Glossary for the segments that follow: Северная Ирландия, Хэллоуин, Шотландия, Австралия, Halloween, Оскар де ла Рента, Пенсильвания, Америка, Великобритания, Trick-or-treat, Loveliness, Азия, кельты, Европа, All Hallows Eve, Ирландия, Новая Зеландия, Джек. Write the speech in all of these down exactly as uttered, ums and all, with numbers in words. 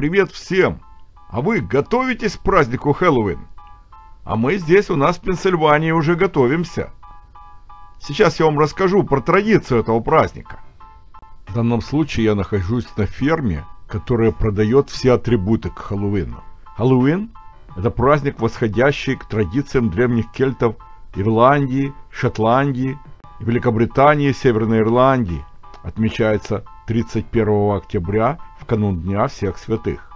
привет всем! А вы готовитесь к празднику Хэллоуин? А мы здесь у нас в Пенсильвании уже готовимся. Сейчас я вам расскажу про традицию этого праздника. В данном случае я нахожусь на ферме, которая продает все атрибуты к Хэллоуину. Хэллоуин – это праздник, восходящий к традициям древних кельтов Ирландии, Шотландии, Великобритании и Северной Ирландии. Отмечается тридцать первого октября в канун Дня Всех Святых.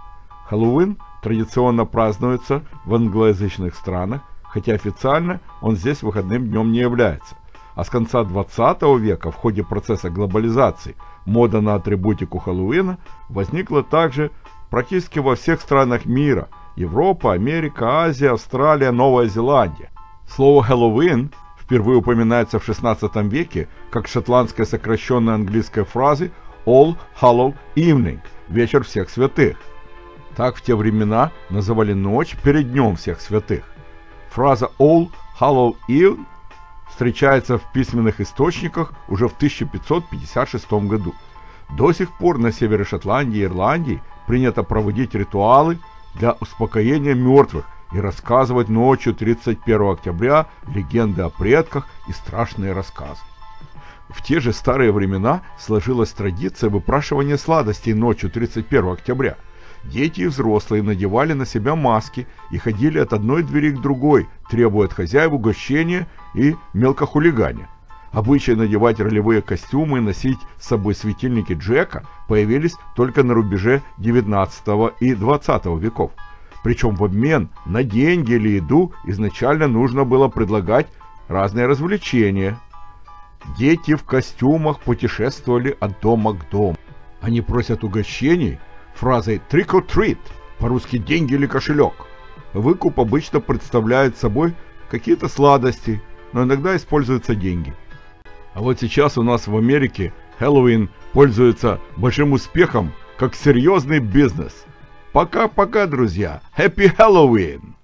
Хэллоуин традиционно празднуется в англоязычных странах, хотя официально он здесь выходным днем не является. А с конца двадцатого века в ходе процесса глобализации мода на атрибутику Хэллоуина возникла также практически во всех странах мира: Европа, Америка, Азия, Австралия, Новая Зеландия. Слово «Хэллоуин» впервые упоминается в шестнадцатом веке как шотландская сокращенная английской фразы All Hallows Eve – «Вечер всех святых». Так в те времена называли ночь перед Днем Всех Святых. Фраза All Hallows Eve встречается в письменных источниках уже в тысяча пятьсот пятьдесят шестом году. До сих пор на севере Шотландии и Ирландии принято проводить ритуалы для успокоения мертвых и рассказывать ночью тридцать первого октября легенды о предках и страшные рассказы. В те же старые времена сложилась традиция выпрашивания сладостей ночью тридцать первого октября. Дети и взрослые надевали на себя маски и ходили от одной двери к другой, требуя от хозяев угощения и мелкохулигания. Обычай надевать ролевые костюмы и носить с собой светильники Джека появились только на рубеже девятнадцатого и двадцатого веков. Причем в обмен на деньги или еду изначально нужно было предлагать разные развлечения. Дети в костюмах путешествовали от дома к дому. Они просят угощений фразой «trick-or-treat», по-русски «деньги или кошелек». Выкуп обычно представляет собой какие-то сладости, но иногда используются деньги. А вот сейчас у нас в Америке Хэллоуин пользуется большим успехом как серьезный бизнес. Пока-пока, друзья! Happy Halloween!